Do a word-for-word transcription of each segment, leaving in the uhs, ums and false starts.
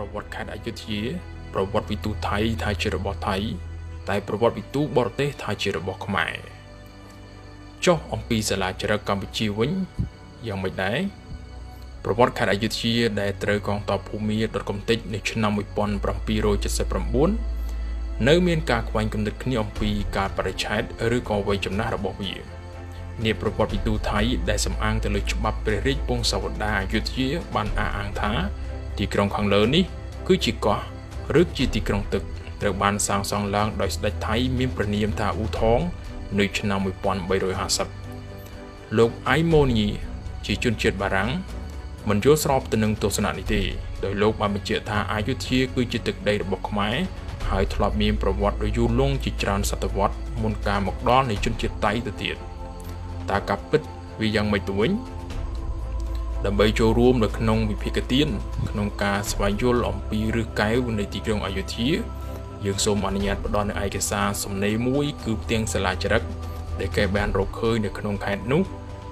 ประวัติขณะยุทธยาประวัติวิตุไทยไทยเจริญบ่อไทยแต่ประวัติวิตุบอร์เต้ไทยเจริญบ่อขมายโจองปีสลายเจริญกัมพูชีวิญยังไม่ได้ประวัติขณะยุทธยาได้เตรียมกองต่อภูมิดดกำติดในชนามวิปอนปรำปีโรจัสประมุนเนื้อเมียนการควายกำหนดขณีองปีการปฏิชัยหรือกองไว้จำนาระบบวิญในประวัติวิตุไทยได้สำอังแต่เลยฉบับเปรียบปงสวัสดายุทธยาบันอาอังท้าที่กรงขังเลินนี้คือจีก่อหรือจีติกรงตึกแต่บานสางสองล้างโดยสได้ไทยมีประเนียมทาอุท้องในชนามวยปอนใบโดยหาสับโลกไอโมนีจีจุนเจียดบารังมันโยสรอบตนึงตัวสนานิตีโดยโลกบานเจียทาอายุทธยาคือจีตึกได้ระบบขมายหายทลอบมีประวัติโดยยูลงจีจานสัตวัตมุนกาหมกดอนในจุนเจียดไตตัวเตียดตากับปิดวิยังไม่ตัววิ่งดำไปโจรวมโดยขนมวิพิกเตียนขนมกาสวายโยลอมปีหรือไก่ในตีกรงอายุทียังสมอนุญาตประดอนในไอเกซาสมในมุ้ยคือเตียงสลายจรักได้แก่แบนโรเคยในขนมไข่นุ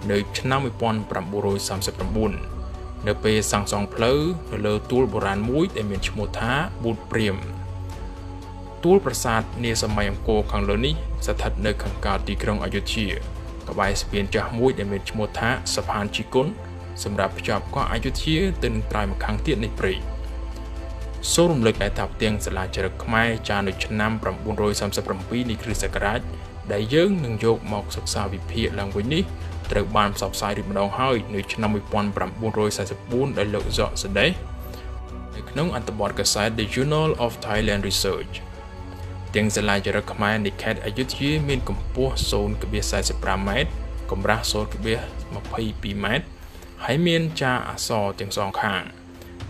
ในชนะมิปอนปรับบุโรยสามสิบบุญในเปสังสองเพลอในเลอตัวโบราณมุ้ยแต่เหมือนชโมธาบุญเปรียมตัวประสาทในสมัยอังโกขังเลนี่สถิตในขังกาตีกรงอายุทีกบายสเปียนจากมุ้ยแต่เหมือนชโมธาสะพานจิกุลสำหรับประชาก็อายุที่ตึงตรายมาครั้งเตี้ยในปรีโซลมเล็กได้ทับเตียงสลายจระเข้ไม้จานโดยชนะปรับบุญโรยสามสิบปรับปีในคริสต์ศักราชได้เยื่อหนึ่งโยกหมอกศึกษาวิพีหลังวันนี้ตรึกบานสอบสายดิบดองห้อยในชนะมิปอนปรับบุญโรยสายสปูนได้เลิกเจาะเสด็จในขนมอันตบอดกระสาย The Journal of Thailand Research เตียงสลายจระเข้ไม้ในแคดอายุที่มีกำปั้วโซนกระเบียดสายสิบปรามเมตรกำรักโซนกระเบียดมาพายปีเมตรให้เมียนจาอักษรเตียงสองข้าง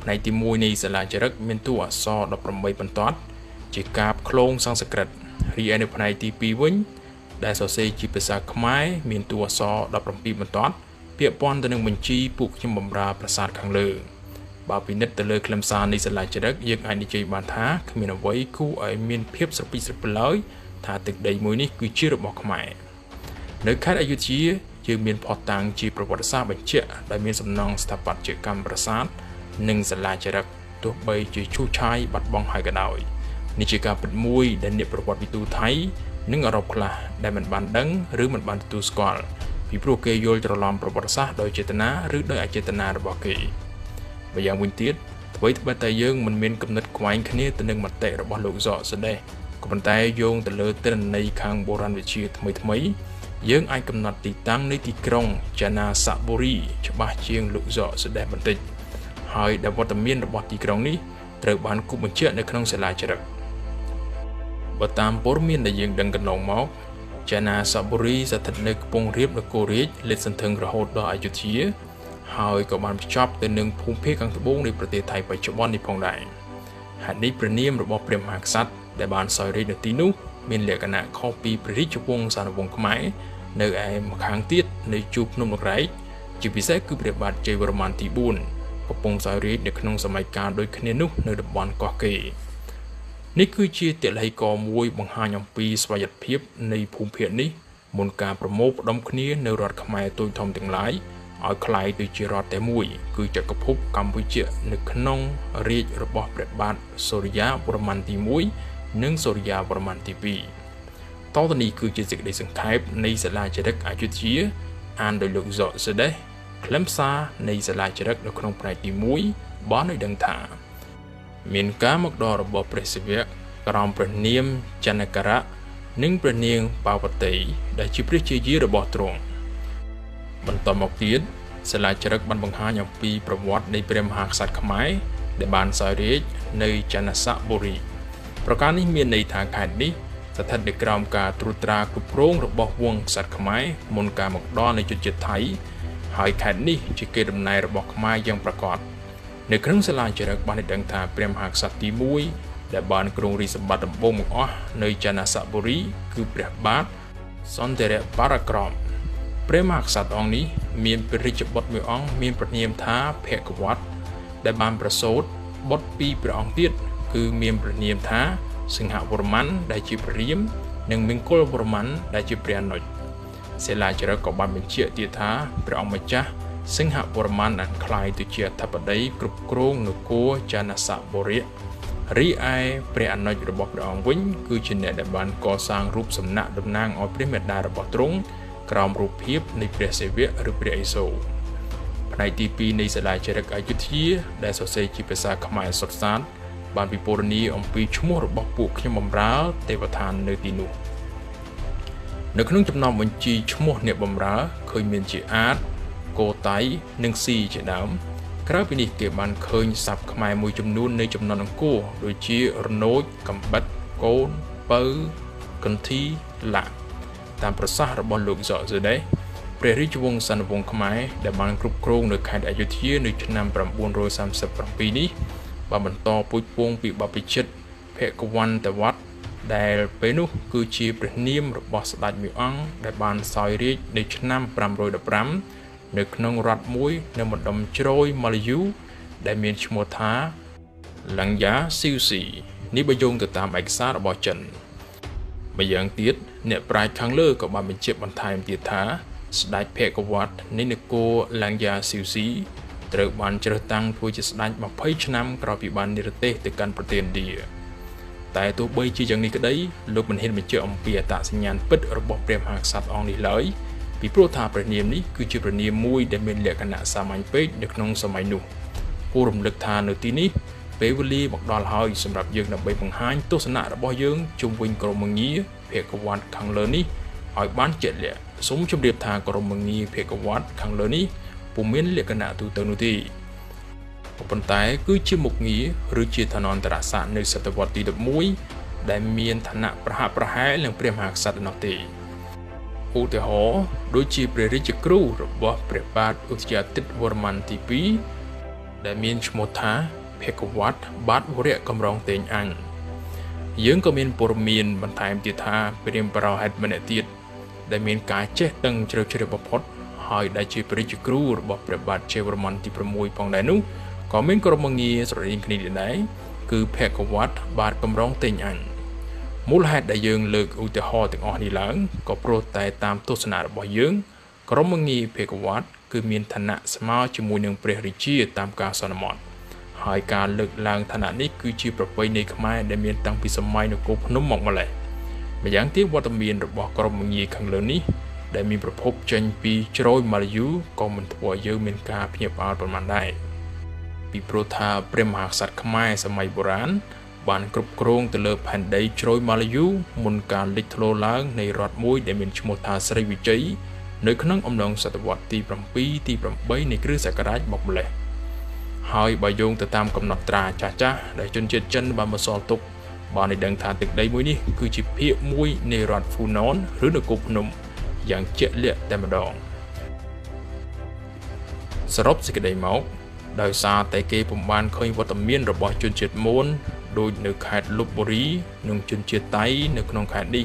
ในติมวยในสลายจรักเมียนตัวอักษรดับประมัยปันตอดจีกาบโคลงสังสกัดรีแอนในภายในตีปีวิ่งได้สอเซจีภาษาขมายเมียนตัวอักษรดับประมัยปันตอดเปียปอนตัวหนึ่งบัญชีปลุกยิ่งบำราประสาทขังเลือบาปินัดตะเลือคลำซานในสลายจรักยังไอในใจบานท้าขมิ้นเอาไว้คู่ไอเมียนเพียบสับปีสับเปล่าถ้าตึกใดมวยนี้กุยชื่อระบอกขมายเนื้อคัดอายุชียังมีพอตังจีประวัติศาสตร์บัญชีได้มีสำนองสถาปัตยกรรมประสาทหนึ่งสลายจรักตัวใบจีชูชายบัดบองหายกระดอยนิจการเป็นมวยดันเนประวัติวิตุไทยหนึ่งอารมณ์ละได้มันบันดังหรือมันบันตุสกอลพิพากษาโยลจะล้อมประวัติศาสตร์โดยเจตนาหรือโดยอเจตนาระบกีบางอย่างวินเทียร์ไว้แต่แต่ยังมันมีกำหนดควายคณีตันหนึ่งมัดเตะระบาดโลกจอแสดงกบันแต่โยงแต่เลอเต้นในคางโบราณวิชีทำไมทำไมยังไอกำหนดติดตั้งในที่กรงจานาซาบุรีฉบับเชียงลุกจอแสดงบันทึกหายดับวัตเมียนระบาดที่กรงนี้เติบานกุบัญเชียในขนมสลายจรักบัตามปอร์เมียนได้ยังดังกันนองมอกจานาซาบุรีสถิตในกรงเรียบและโกริชเล่นสันเทิงระหดดออายุทีหายกับบานชอบตัวหนึ่งภูมิเพกังตะบุงในประเทศไทยปัจจุบันในพองได้หันนี้ประเนียมระบอบเปรียมหักซัดได้บานซอยเรนตินุมีเหลือขณะข้อปีปริจวงสารวงขมายในไอมขังติดในจูบนมไรจุดพิเศษคือเปรียบบาดเจวรมันตีบุญกปงสายฤทธิ์ในขนมสมัยการโดยคะแนนนุในดับบอลกอเกนี่คือเชี่ยเตะไหลกอมวยบังหายองปีสวายัดเพียบในภูมิเพียรนี้มนการประโมกดมคะแนนในรัฐขมายตุยทอมถึงหลายเอาคลายโดยเจรอดแต่มวยคือจักรภพกัมพูชีในขนมฤทธิ์ระบบเปรียบบาดสุริยะวรมันตีมวยหนึ่งสุริยาประมาณทีปีต่อตอนนี้คือจิตศึกได้สังเกตในสลายจรักอายุเชียอ่านโดยหลุดเจาะเสด็จคล้ำซาในสลายจรักในขนมไพรตีมุ้ยบ้านในดังถาเมียนกาหมกดอระบบเปรสิเวกกรอมประเนียมจันกระหนึ่งประเนียมปาวติได้จิปริเชียระบบตรงบรรทมออกเทียนสลายจรักบรรพหาอย่างปีประวัติในเปรมหากษัตริย์ขมายได้บานสายเรจในจันทบุรีประการนี้มีในทางขันนี้สถานเด็กกรามกาตรุตราคุโพรงระบบวงสัตว์ขมายมนกาหมกดอนในจุดเจ็ดไทยหายขันนี้จะเกิดดำเนินระบบขมายยังประกอบในครั้งสลายจรักบานในดังทาเปรียมหักสัตติมุยและบานกรุงรีสบัติบงอ้อในจานาสบุรีคือเปรียบบาทซอนเดเรปารากรอมเปรียมหักสัตองนี้มีนปริจบดมือองมีนประเนียมท้าเพกวัดได้บานประโสดบดปีประองเตี้ยคือเมียนประเนียมท้าสิงหาวรมันได้จีบเรียมหนึ่งมิงโกลวรมันได้จีบเรียนหน่อยเสลายจระกอบบันเป็นเชี่ยตีท้าเปรียงมาจ้า สิงหบรมันอันคลายตุเจียทับได้กรุบกรูงโกจานาสบริริไอเปรียนนอยระบบดองวิ้งคือชนเดบันก่อสร้างรูปสำนักดำนางอภิเมตดาระบบตรงกรามรูปเพียบในเปรียเสวีหรือเปรียไอโซในทีปีในสลายเจริญอายุที่ได้สอดเสียจิตประสาขมายสดสารบานปีโปรนีอมปีชั่วโมงระบบปลูกขยมบราเทวทานในตีนูในขนมจำนำบัญชีชั่วโมงเนี่ยบำราเคยมีจีอาร์โกไตหนึ่งซีเจดามครั้งปีนี้เกี่ยบันเคยสับขมายมวยจำนวนในจำนวนกู้โดยจีรโนดกำบัดโกนเปิลกันทีหลักตามประสาระบอลลูกเจาะเจอได้เปรียริจวงสันวงขมายแต่บางกรุ๊ปโครงในขายอายุที่ในชนามประมูลโรยสามสิบปปีนี้บางบรรทอปุจวงปีบาปิชิตเพกวันแต่วัดแต่เป็นนุคือจีเปรียนิมหรือบอสตัดมิอังแต่บางซอยริจในชนามประมูลโรยดับรัมในขนมรัดมุ้ยในหมดดมโจรยมาลายูได้มีชโมธาหลังยาซิวซีนิบยงตามเอกสารบอจันบางทีเนี่ยปลายครั้งเลิกกับบางเป็นเจ็บบรรทายตีท้าสไลด์เพกวัดในนโกหลังยาซิวซีตระบันเจริญตังผู้จะสไลด์มาเผยชนะกรอบปีบันนิรเตติการประเทศดีแต่ตัวใบชี้อย่างนี้ก็ได้ลูกมันเห็นมันเจออมเปียตาสัญญาณปิดระบบเปรียมหักสัตว์อองดีเลยปีโปรธาประเนียมนี้คือจีประเนียมมุ้ยได้เป็นเหลือขณะสามัญเป็ดเด็กน้องสมัยหนุ่มผู้รำลึกทานในที่นี้เปวลีบอกดอลหอยสำหรับยืนนำไปบังหันตัวสนะระบอยยืนจุ่มวิ่งกรมงี้เพกวัดขังเลนี้หอยบ้านเจ็ดเหลี่ยสมชมเดียบทางกรมงี้เพกวัดขังเลนี้ปุ่มเม้นเหลือขณะตัวเตนุตีปัญไตคือจีมุกงี้หรือจีธนนตราสารในสัตวัตติดับมุ้ยได้เมียนธนะประหาประหายเรื่องเปรียมหักสัตว์นตีอุตหะโดยจีเปรริจครูระบบเปรียบบัตรอุตยาติดวรมันทีปีได้มีชมธาเพกวัดบัตรวเรกำรองเตียงอันยังก็มีปรมีนบรรทายติดทาเปรียมปราหัดมันติดได้มีกายเจตังเจริญเจริญประพจน์หายได้จีเปรริจครูระบบเปรียบบัตรเชวรมันที่ประมวยปองได้นุก็มีกรมงีสระอินคณิตได้คือเพกวัดบัตรกำรองเตียงอันมูลเหตุใดยืงเลิกอุตหะถึงออกดีหลังก็โปรดแต่ตามโฆษณาบ่อยยืงกรมงีเพกวัดคือมีธนะสมาชิมูลยังเปรียริจีตามการสนมอนหายการเลิกลางธนะนี้คือชีประไปในขมายได้มีตั้งปีสมัยในกลุ่มนุ่มหมอกมาเลยไม่อย่างที่วัตมีนระบบกรมงีขังเหล่านี้ได้มีประพบเจนปีโจรมาลายูก็มันบ่อยยืงมีการเพียบอาประมาณได้ปีโปรธาเปรมหากษัตริย์ขมายสมัยโบราณบานกรุบกรงตะเลิบแผ่นใดโจรมาลายูมุนการลิทโลล้างในรัฐมุ้ยได้มีชโมธาสริวิจัยในขณะอมลองศตวรรษที่ประปีที่ประเบยในครือศักราชบอกเลยหายบายงตามกำหนดตราจ้าจ้าได้จนเจ็ดจันบานมาสอตุกบานในดังฐานตึกใดมุ้ยนี่คือจิบเพียมุ้ยในรัฐฟูนอนหรือในกรุบนมอย่างเจเละแต่มาดองสรบสิกได้เมาดาวซาแต่เกผมบานเคยวัตมีนระบอบจนเจ็ดม้วนโดยในขายลบบุรีหนึ่งจนเจ็ดไตในขนมขายดี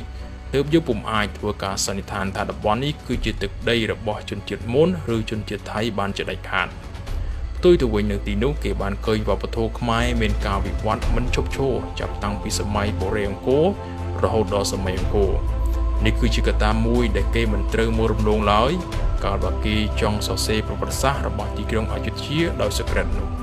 เติบเยอะปุ่มไอตัวการสันนิษฐานถาดบอลนี้คือจิตตึกได้ระบอบจนเจ็ดม้วนหรือจนเจ็ดไทยบานจะได้ขาดตัวตัววันหนึ่งตีนุเกบานเคยว่าปะโทขมายเมนกาวิวัฒน์มันชกโชว์จับตั้งปีสมัยโบราณโกเราดอสมัยโกนี่คือจิกตามุยได้เกมันเติมมรมลงร้อยการบักกี้จองสอเซประวัติศาสตร์ระบอบที่กรุงอยุธยาโดยสกัดนุ